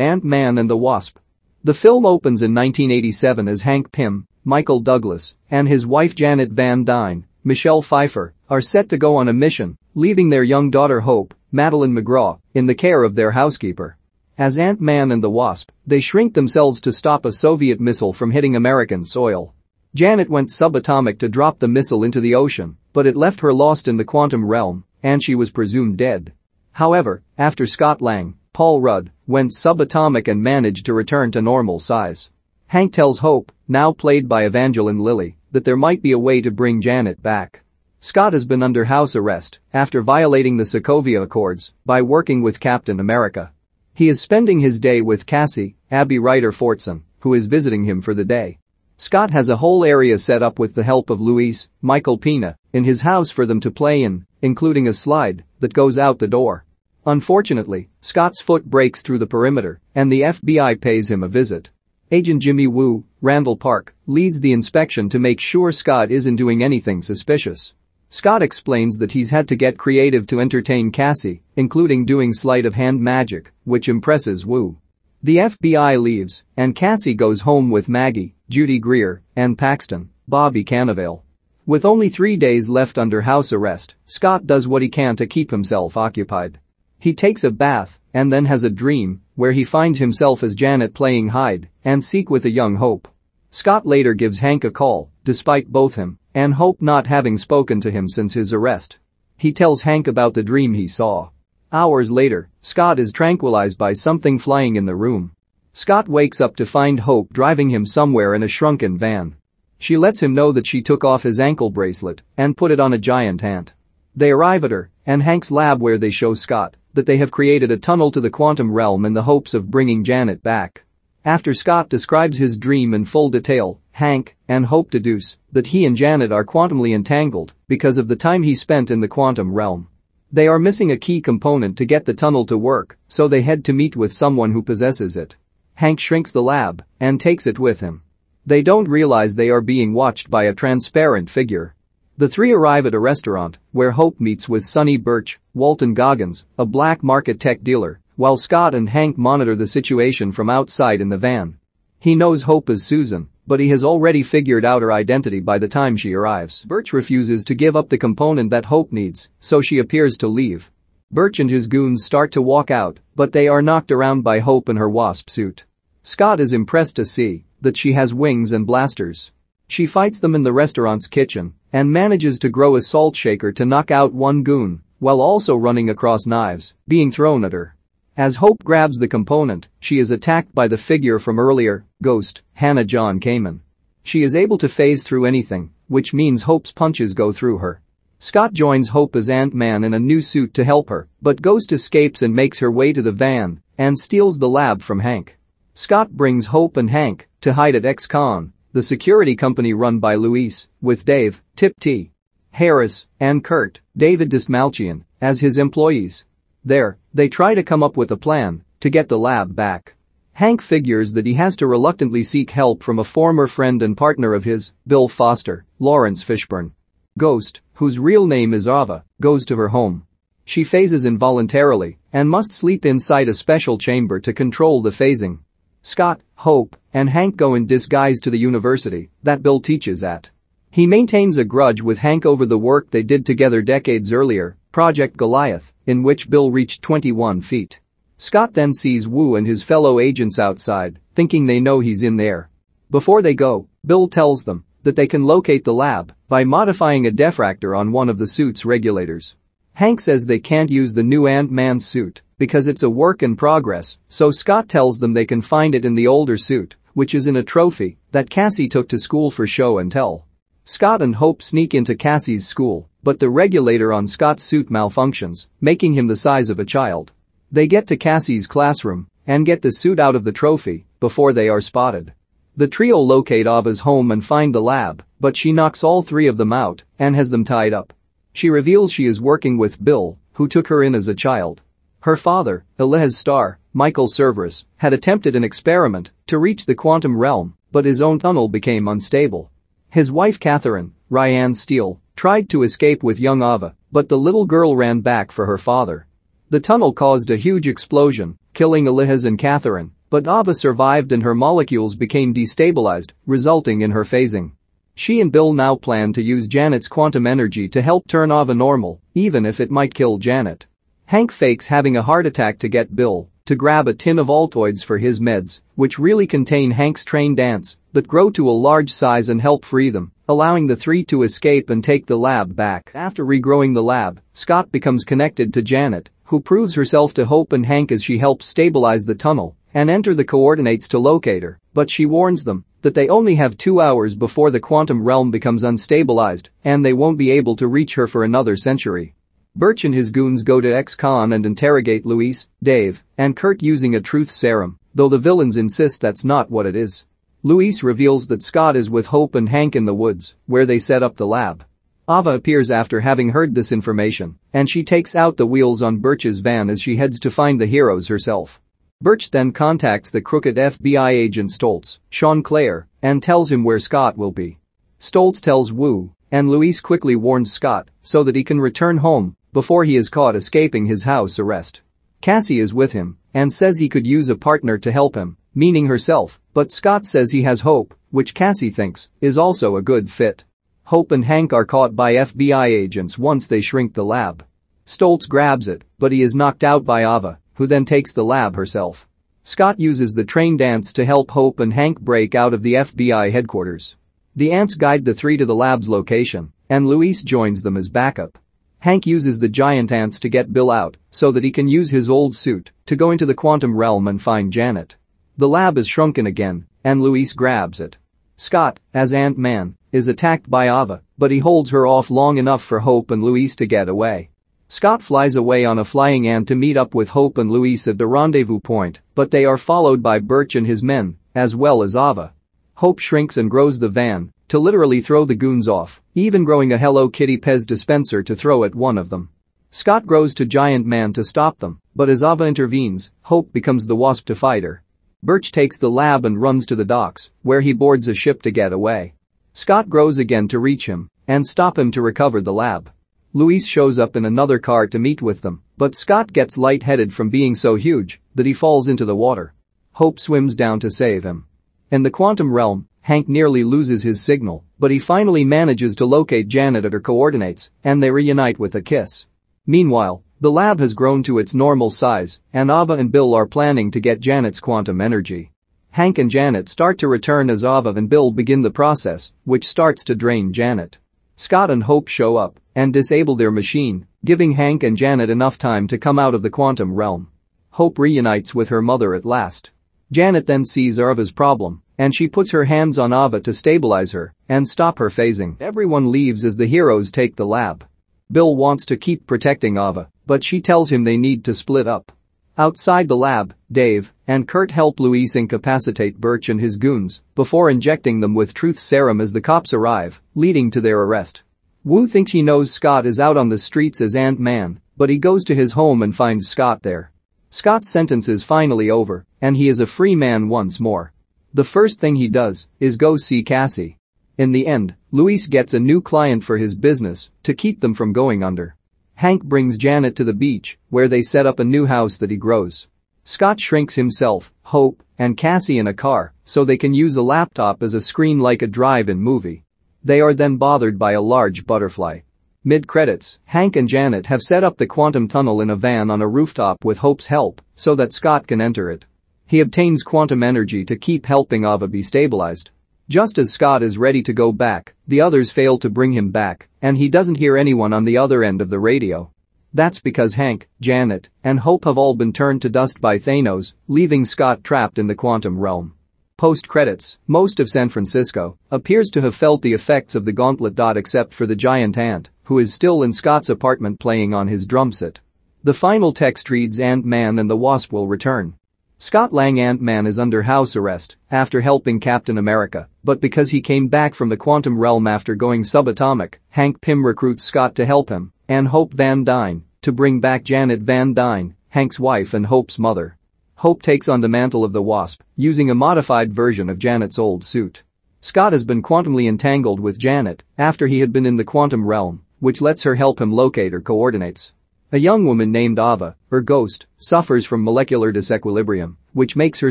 Ant-Man and the Wasp. The film opens in 1987 as Hank Pym, Michael Douglas, and his wife Janet Van Dyne, Michelle Pfeiffer, are set to go on a mission, leaving their young daughter Hope, Madeleine McGraw, in the care of their housekeeper. As Ant-Man and the Wasp, they shrink themselves to stop a Soviet missile from hitting American soil. Janet went subatomic to drop the missile into the ocean, but it left her lost in the quantum realm, and she was presumed dead. However, after Scott Lang, Paul Rudd, went subatomic and managed to return to normal size. Hank tells Hope, now played by Evangeline Lilly, that there might be a way to bring Janet back. Scott has been under house arrest after violating the Sokovia Accords by working with Captain America. He is spending his day with Cassie, Abby Ryder Fortson, who is visiting him for the day. Scott has a whole area set up with the help of Luis, Michael Pina, in his house for them to play in, including a slide that goes out the door. Unfortunately, Scott's foot breaks through the perimeter, and the FBI pays him a visit. Agent Jimmy Woo, Randall Park, leads the inspection to make sure Scott isn't doing anything suspicious. Scott explains that he's had to get creative to entertain Cassie, including doing sleight-of-hand magic, which impresses Wu. The FBI leaves, and Cassie goes home with Maggie, Judy Greer, and Paxton, Bobby Cannavale. With only 3 days left under house arrest, Scott does what he can to keep himself occupied. He takes a bath and then has a dream where he finds himself as Janet playing hide and seek with a young Hope. Scott later gives Hank a call, despite both him and Hope not having spoken to him since his arrest. He tells Hank about the dream he saw. Hours later, Scott is tranquilized by something flying in the room. Scott wakes up to find Hope driving him somewhere in a shrunken van. She lets him know that she took off his ankle bracelet and put it on a giant ant. They arrive at her and Hank's lab where they show Scott that they have created a tunnel to the quantum realm in the hopes of bringing Janet back. After Scott describes his dream in full detail, Hank and Hope deduce that he and Janet are quantumly entangled because of the time he spent in the quantum realm. They are missing a key component to get the tunnel to work, so they head to meet with someone who possesses it. Hank shrinks the lab and takes it with him. They don't realize they are being watched by a transparent figure. The three arrive at a restaurant where Hope meets with Sonny Birch, Walton Goggins, a black market tech dealer, while Scott and Hank monitor the situation from outside in the van. He knows Hope is Susan, but he has already figured out her identity by the time she arrives. Birch refuses to give up the component that Hope needs, so she appears to leave. Birch and his goons start to walk out, but they are knocked around by Hope in her wasp suit. Scott is impressed to see that she has wings and blasters. She fights them in the restaurant's kitchen and manages to grow a salt shaker to knock out one goon while also running across knives being thrown at her. As Hope grabs the component, she is attacked by the figure from earlier, Ghost, Hannah John-Kamen. She is able to phase through anything, which means Hope's punches go through her. Scott joins Hope as Ant-Man in a new suit to help her, but Ghost escapes and makes her way to the van and steals the lab from Hank. Scott brings Hope and Hank to hide at X-Con, the security company run by Luis, with Dave, Tip T. Harris, and Kurt, David Dastmalchian, as his employees. There, they try to come up with a plan to get the lab back. Hank figures that he has to reluctantly seek help from a former friend and partner of his, Bill Foster, Lawrence Fishburne. Ghost, whose real name is Ava, goes to her home. She phases involuntarily and must sleep inside a special chamber to control the phasing. Scott, Hope, and Hank go in disguise to the university that Bill teaches at. He maintains a grudge with Hank over the work they did together decades earlier, Project Goliath, in which Bill reached 21 feet. Scott then sees Wu and his fellow agents outside, thinking they know he's in there. Before they go, Bill tells them that they can locate the lab by modifying a diffractor on one of the suit's regulators. Hank says they can't use the new Ant-Man suit because it's a work in progress, so Scott tells them they can find it in the older suit, which is in a trophy that Cassie took to school for show and tell. Scott and Hope sneak into Cassie's school, but the regulator on Scott's suit malfunctions, making him the size of a child. They get to Cassie's classroom and get the suit out of the trophy before they are spotted. The trio locate Ava's home and find the lab, but she knocks all three of them out and has them tied up. She reveals she is working with Bill, who took her in as a child. Her father, Elias Starr, Michael Cerverus, had attempted an experiment to reach the quantum realm, but his own tunnel became unstable. His wife Catherine, Ryan Steele, tried to escape with young Ava, but the little girl ran back for her father. The tunnel caused a huge explosion, killing Elias and Catherine, but Ava survived and her molecules became destabilized, resulting in her phasing. She and Bill now plan to use Janet's quantum energy to help turn Ava normal, even if it might kill Janet. Hank fakes having a heart attack to get Bill to grab a tin of Altoids for his meds, which really contain Hank's trained ants that grow to a large size and help free them, allowing the three to escape and take the lab back. After regrowing the lab, Scott becomes connected to Janet, who proves herself to Hope and Hank as she helps stabilize the tunnel and enter the coordinates to locate her, but she warns them that they only have 2 hours before the quantum realm becomes unstabilized and they won't be able to reach her for another century. Birch and his goons go to X-Con and interrogate Luis, Dave, and Kurt using a truth serum, though the villains insist that's not what it is. Luis reveals that Scott is with Hope and Hank in the woods, where they set up the lab. Ava appears after having heard this information, and she takes out the wheels on Birch's van as she heads to find the heroes herself. Birch then contacts the crooked FBI agent Stoltz, Sean Clare, and tells him where Scott will be. Stoltz tells Wu, and Luis quickly warns Scott so that he can return home before he is caught escaping his house arrest. Cassie is with him and says he could use a partner to help him, meaning herself, but Scott says he has Hope, which Cassie thinks is also a good fit. Hope and Hank are caught by FBI agents once they shrink the lab. Stoltz grabs it, but he is knocked out by Ava, who then takes the lab herself. Scott uses the trained ants to help Hope and Hank break out of the FBI headquarters. The ants guide the three to the lab's location, and Luis joins them as backup. Hank uses the giant ants to get Bill out so that he can use his old suit to go into the quantum realm and find Janet. The lab is shrunken again, and Luis grabs it. Scott, as Ant-Man, is attacked by Ava, but he holds her off long enough for Hope and Luis to get away. Scott flies away on a flying ant to meet up with Hope and Luis at the rendezvous point, but they are followed by Birch and his men, as well as Ava. Hope shrinks and grows the van to literally throw the goons off, even growing a Hello Kitty Pez dispenser to throw at one of them. Scott grows to Giant Man to stop them, but as Ava intervenes, Hope becomes the Wasp to fight her. Birch takes the lab and runs to the docks, where he boards a ship to get away. Scott grows again to reach him and stop him to recover the lab. Luis shows up in another car to meet with them, but Scott gets lightheaded from being so huge that he falls into the water. Hope swims down to save him. In the quantum realm, Hank nearly loses his signal, but he finally manages to locate Janet at her coordinates, and they reunite with a kiss. Meanwhile, the lab has grown to its normal size, and Ava and Bill are planning to get Janet's quantum energy. Hank and Janet start to return as Ava and Bill begin the process, which starts to drain Janet. Scott and Hope show up and disable their machine, giving Hank and Janet enough time to come out of the quantum realm. Hope reunites with her mother at last. Janet then sees Ava's problem, and she puts her hands on Ava to stabilize her and stop her phasing. Everyone leaves as the heroes take the lab. Bill wants to keep protecting Ava, but she tells him they need to split up. Outside the lab, Dave and Kurt help Luis incapacitate Birch and his goons before injecting them with truth serum as the cops arrive, leading to their arrest. Wu thinks he knows Scott is out on the streets as Ant-Man, but he goes to his home and finds Scott there. Scott's sentence is finally over, and he is a free man once more. The first thing he does is go see Cassie. In the end, Luis gets a new client for his business to keep them from going under. Hank brings Janet to the beach, where they set up a new house that he grows. Scott shrinks himself, Hope, and Cassie in a car so they can use a laptop as a screen like a drive-in movie. They are then bothered by a large butterfly. Mid-credits, Hank and Janet have set up the quantum tunnel in a van on a rooftop with Hope's help so that Scott can enter it. He obtains quantum energy to keep helping Ava be stabilized. Just as Scott is ready to go back, the others fail to bring him back, and he doesn't hear anyone on the other end of the radio. That's because Hank, Janet, and Hope have all been turned to dust by Thanos, leaving Scott trapped in the quantum realm. Post-credits, most of San Francisco appears to have felt the effects of the gauntlet, except for the giant ant, who is still in Scott's apartment playing on his drum set. The final text reads Ant-Man and the Wasp will return. Scott Lang Ant-Man is under house arrest after helping Captain America, but because he came back from the quantum realm after going subatomic, Hank Pym recruits Scott to help him and Hope Van Dyne to bring back Janet Van Dyne, Hank's wife and Hope's mother. Hope takes on the mantle of the Wasp using a modified version of Janet's old suit. Scott has been quantumly entangled with Janet after he had been in the quantum realm, which lets her help him locate her coordinates. A young woman named Ava, her ghost, suffers from molecular disequilibrium, which makes her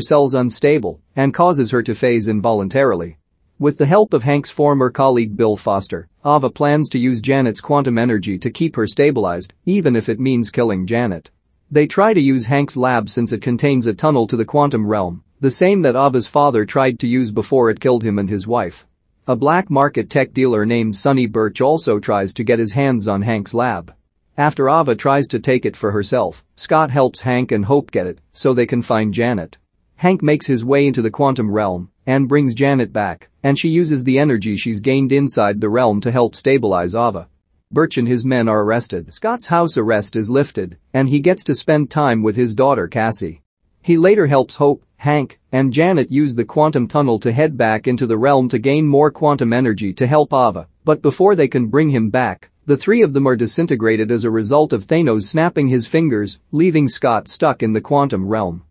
cells unstable and causes her to phase involuntarily. With the help of Hank's former colleague Bill Foster, Ava plans to use Janet's quantum energy to keep her stabilized, even if it means killing Janet. They try to use Hank's lab since it contains a tunnel to the quantum realm, the same that Ava's father tried to use before it killed him and his wife. A black market tech dealer named Sonny Birch also tries to get his hands on Hank's lab. After Ava tries to take it for herself, Scott helps Hank and Hope get it so they can find Janet. Hank makes his way into the quantum realm and brings Janet back, and she uses the energy she's gained inside the realm to help stabilize Ava. Birch and his men are arrested. Scott's house arrest is lifted, and he gets to spend time with his daughter Cassie. He later helps Hope, Hank, and Janet use the quantum tunnel to head back into the realm to gain more quantum energy to help Ava, but before they can bring him back, the three of them are disintegrated as a result of Thanos snapping his fingers, leaving Scott stuck in the quantum realm.